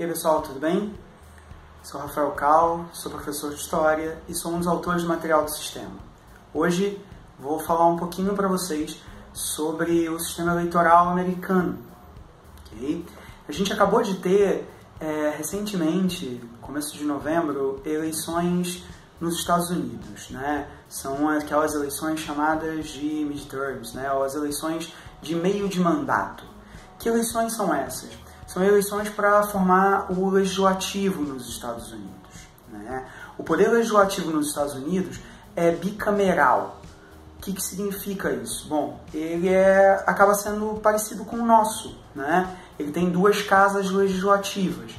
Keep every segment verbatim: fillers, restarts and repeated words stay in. E aí pessoal, tudo bem? Sou Rafael Cal, sou professor de História e sou um dos autores do material do sistema. Hoje vou falar um pouquinho para vocês sobre o sistema eleitoral americano. Okay? A gente acabou de ter, é, recentemente, começo de novembro, eleições nos Estados Unidos. Né? São aquelas eleições chamadas de midterms, né? Ou as eleições de meio de mandato. Que eleições são essas? São eleições para formar o legislativo nos Estados Unidos. Né? O poder legislativo nos Estados Unidos é bicameral. O que, que significa isso? Bom, ele é, acaba sendo parecido com o nosso. Né? Ele tem duas casas legislativas.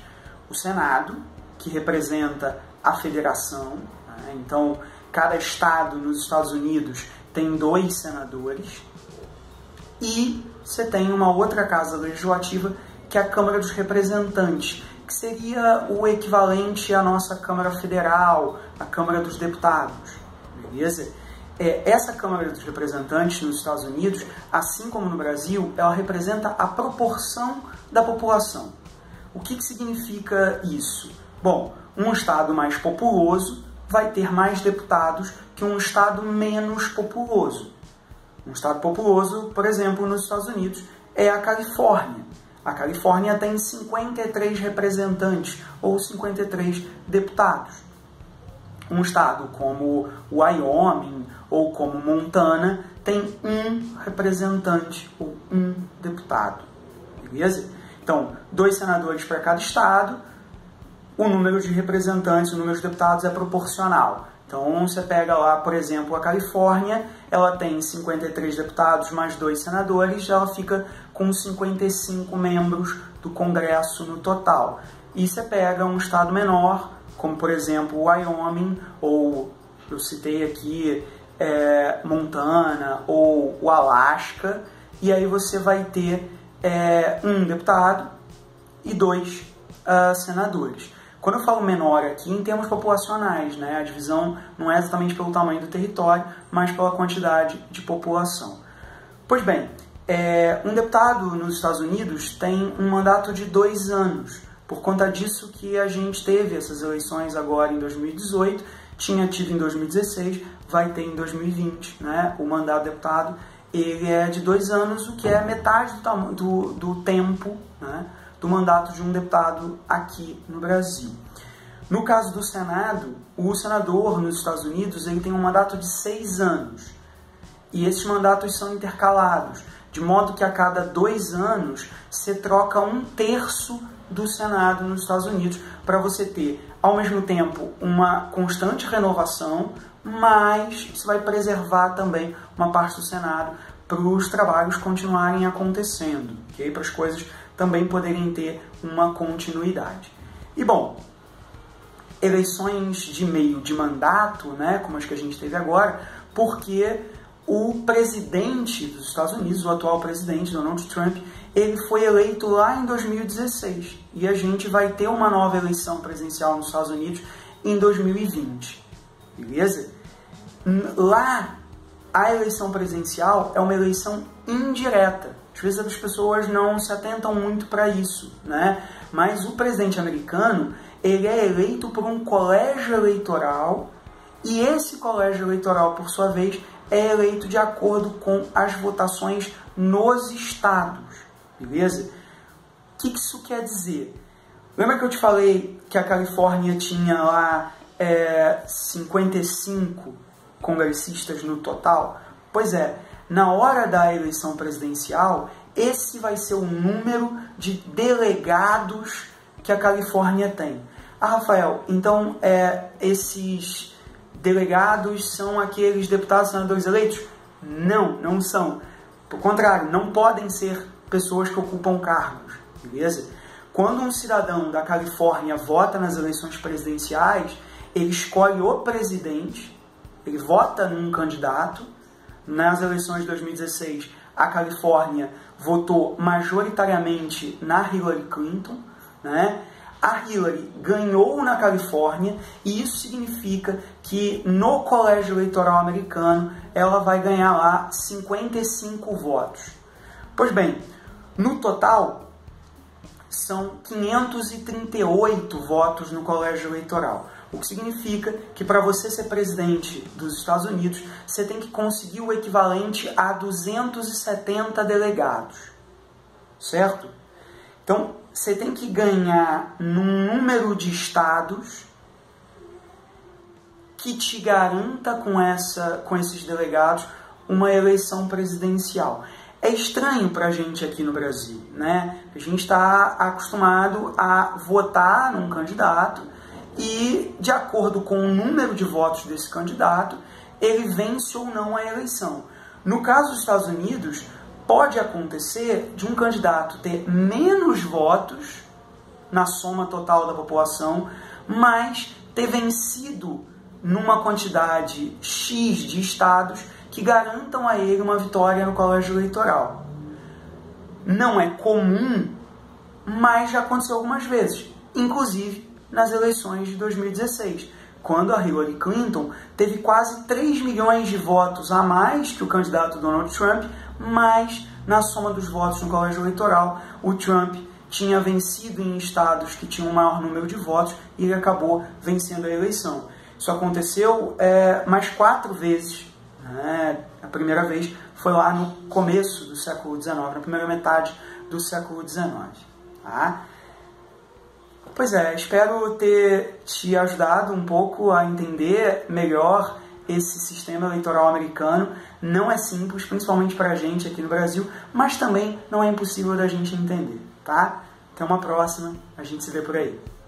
O Senado, que representa a federação. Né? Então, cada estado nos Estados Unidos tem dois senadores. E você tem uma outra casa legislativa, que é a Câmara dos Representantes, que seria o equivalente à nossa Câmara Federal, a Câmara dos Deputados, beleza? É, essa Câmara dos Representantes nos Estados Unidos, assim como no Brasil, ela representa a proporção da população. O que, que significa isso? Bom, um estado mais populoso vai ter mais deputados que um estado menos populoso. Um estado populoso, por exemplo, nos Estados Unidos, é a Califórnia. A Califórnia tem cinquenta e três representantes, ou cinquenta e três deputados. Um estado como Wyoming, ou como Montana, tem um representante, ou um deputado. Beleza? Então, dois senadores para cada estado, o número de representantes, o número de deputados é proporcional. Então, você pega lá, por exemplo, a Califórnia, ela tem cinquenta e três deputados mais dois senadores, ela fica com cinquenta e cinco membros do Congresso no total. E você pega um estado menor, como por exemplo Wyoming, ou eu citei aqui é, Montana, ou o Alaska, e aí você vai ter é, um deputado e dois uh, senadores. Quando eu falo menor aqui, em termos populacionais, né? A divisão não é exatamente pelo tamanho do território, mas pela quantidade de população. Pois bem, é, um deputado nos Estados Unidos tem um mandato de dois anos. Por conta disso que a gente teve essas eleições agora em dois mil e dezoito, tinha tido em dois mil e dezesseis, vai ter em dois mil e vinte, né? O mandato do deputado ele é de dois anos, o que é metade do, do, do tempo, né? Do mandato de um deputado aqui no Brasil. No caso do Senado, o senador nos Estados Unidos ele tem um mandato de seis anos. E esses mandatos são intercalados, de modo que a cada dois anos se troca um terço do Senado nos Estados Unidos para você ter, ao mesmo tempo, uma constante renovação, mas você vai preservar também uma parte do Senado para os trabalhos continuarem acontecendo, okay? Para as coisas também poderem ter uma continuidade. E bom, eleições de meio de mandato, né, como as que a gente teve agora, porque o presidente dos Estados Unidos, o atual presidente, Donald Trump, ele foi eleito lá em dois mil e dezesseis e a gente vai ter uma nova eleição presidencial nos Estados Unidos em dois mil e vinte, beleza? Lá, a eleição presidencial é uma eleição indireta. Às vezes as pessoas não se atentam muito para isso, né? Mas o presidente americano, ele é eleito por um colégio eleitoral e esse colégio eleitoral, por sua vez, é eleito de acordo com as votações nos estados, beleza? O que isso quer dizer? Lembra que eu te falei que a Califórnia tinha lá é, cinquenta e cinco congressistas no total? Pois é. Na hora da eleição presidencial, esse vai ser o número de delegados que a Califórnia tem. Ah, Rafael, então é, esses delegados são aqueles deputados e senadores eleitos? Não, não são. Pelo contrário, não podem ser pessoas que ocupam cargos, beleza? Quando um cidadão da Califórnia vota nas eleições presidenciais, ele escolhe o presidente, ele vota num candidato. Nas eleições de dois mil e dezesseis, a Califórnia votou majoritariamente na Hillary Clinton, né? A Hillary ganhou na Califórnia e isso significa que no colégio eleitoral americano ela vai ganhar lá cinquenta e cinco votos. Pois bem, no total, são quinhentos e trinta e oito votos no colégio eleitoral. O que significa que para você ser presidente dos Estados Unidos, você tem que conseguir o equivalente a duzentos e setenta delegados, certo? Então, você tem que ganhar num número de estados que te garanta com, essa, com esses delegados uma eleição presidencial. É estranho para a gente aqui no Brasil, né? A gente está acostumado a votar num candidato e, de acordo com o número de votos desse candidato, ele vence ou não a eleição. No caso dos Estados Unidos, pode acontecer de um candidato ter menos votos na soma total da população, mas ter vencido numa quantidade X de estados que garantam a ele uma vitória no colégio eleitoral. Não é comum, mas já aconteceu algumas vezes, inclusive nas eleições de dois mil e dezesseis, quando a Hillary Clinton teve quase três milhões de votos a mais que o candidato Donald Trump, mas na soma dos votos no colégio eleitoral, o Trump tinha vencido em estados que tinham um maior número de votos e ele acabou vencendo a eleição. Isso aconteceu é, mais quatro vezes. Né? A primeira vez foi lá no começo do século dezenove, na primeira metade do século dezenove. Tá? Pois é, espero ter te ajudado um pouco a entender melhor esse sistema eleitoral americano. Não é simples, principalmente para a gente aqui no Brasil, mas também não é impossível da gente entender. Tá? Até uma próxima, a gente se vê por aí.